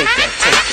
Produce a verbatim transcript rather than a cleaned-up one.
that.